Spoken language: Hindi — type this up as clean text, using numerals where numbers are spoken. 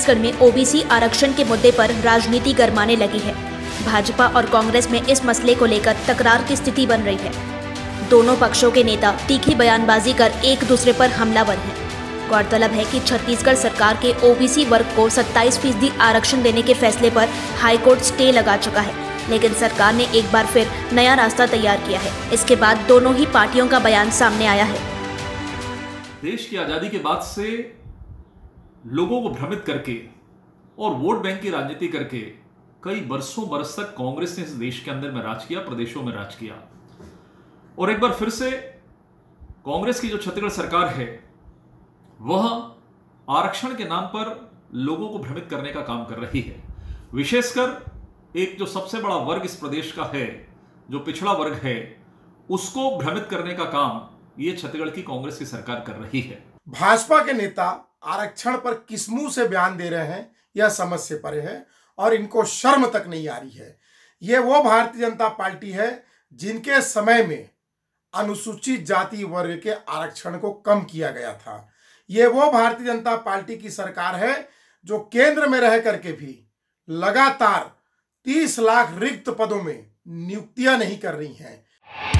छत्तीसगढ़ में ओबीसी आरक्षण के मुद्दे पर राजनीति गरमाने लगी है। भाजपा और कांग्रेस में इस मसले को लेकर तकरार की स्थिति बन रही है। दोनों पक्षों के नेता तीखी बयानबाजी कर एक दूसरे पर हमलावर हैं। गौरतलब है कि छत्तीसगढ़ सरकार के ओबीसी वर्ग को 27% आरक्षण देने के फैसले पर हाईकोर्ट स्टे लगा चुका है, लेकिन सरकार ने एक बार फिर नया रास्ता तैयार किया है। इसके बाद दोनों ही पार्टियों का बयान सामने आया है। देश की आजादी के बाद से लोगों को भ्रमित करके और वोट बैंक की राजनीति करके कई बरसों बरस तक कांग्रेस ने इस देश के अंदर में राज किया, प्रदेशों में राज किया। और एक बार फिर से कांग्रेस की जो छत्तीसगढ़ सरकार है वह आरक्षण के नाम पर लोगों को भ्रमित करने का काम कर रही है। विशेषकर एक जो सबसे बड़ा वर्ग इस प्रदेश का है, जो पिछड़ा वर्ग है, उसको भ्रमित करने का काम ये छत्तीसगढ़ की कांग्रेस की सरकार कर रही है। भाजपा के नेता आरक्षण पर किस मुंह से बयान दे रहे हैं यह समझ से परे है और इनको शर्म तक नहीं आ रही है। ये वो भारतीय जनता पार्टी है जिनके समय में अनुसूचित जाति वर्ग के आरक्षण को कम किया गया था। ये वो भारतीय जनता पार्टी की सरकार है जो केंद्र में रह करके भी लगातार 30 लाख रिक्त पदों में नियुक्तियां नहीं कर रही हैं।